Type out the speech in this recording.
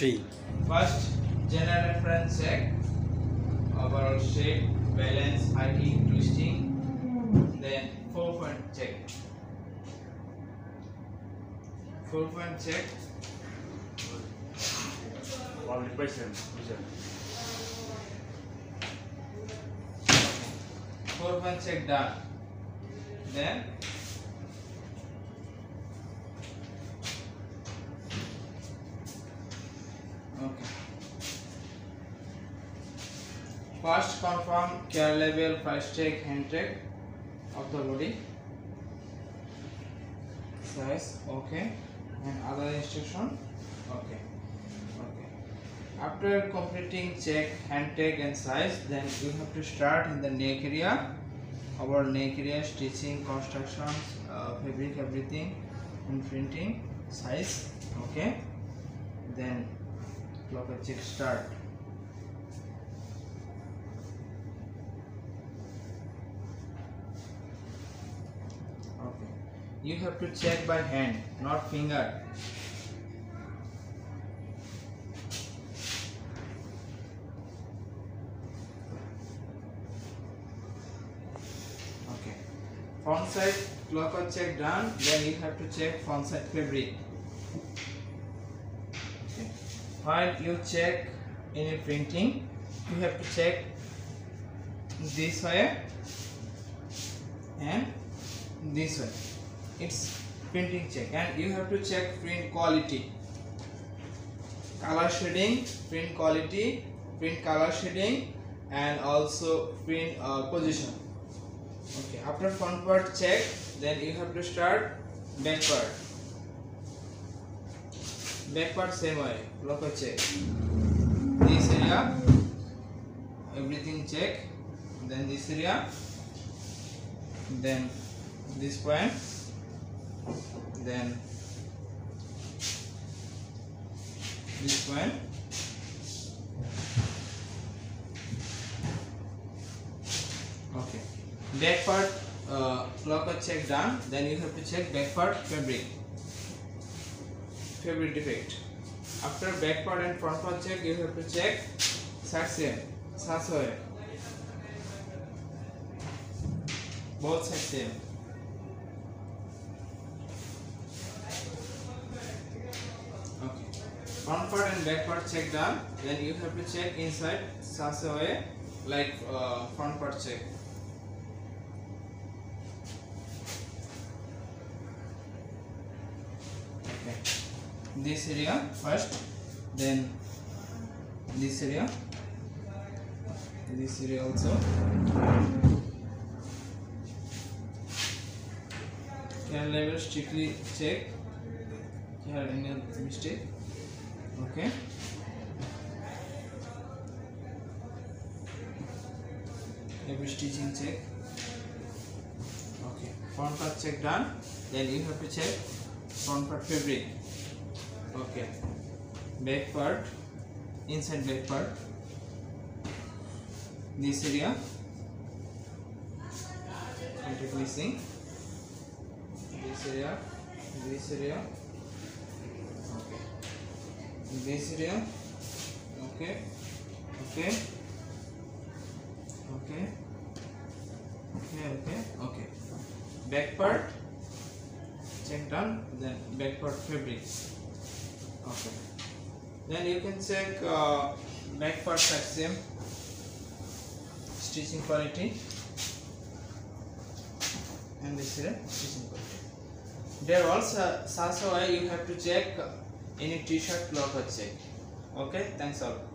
3. First, general reference check, overall shape, balance, heighting, twisting. Then 4 point check. 4 point check. Question. 4 point check done. Then okay. First confirm care level, price check, hand check of the body size. Okay. And other instruction. Okay. After completing check, hand check and size, then you have to start in the neck area. Our neck area, stitching, constructions, fabric, everything, and printing, size. Okay. Then clock check start. Okay. You have to check by hand, not finger. Front side clock check done, then you have to check front side fabric. Okay. While you check any printing, you have to check this way and this way. It's printing check, and you have to check print quality, color shading, print quality, print color shading, and also print position. Okay, after front part check, then you have to start back part. Back part same way, clock check. This area, everything check. Then this area, then this point, then this point. Okay. Back part clock check done, then you have to check back part fabric defect. After back part and front part check, you have to check side seam, both side seam. Okay, front part and back part check done, then you have to check inside sasaway like front part check. This area first, then this area also. Care level strictly check. Here any mistake? Okay. Every stitching check. Okay. Front part check done. Then you have to check front part fabric. Okay, back part, inside back part, this area, contact missing, this area, okay, this area, okay. Back part, check done, then back part fabric. Okay. Then you can check back part side seam, stitching quality, and this is stitching quality. There also you have to check any t-shirt clock check. Okay, thanks all.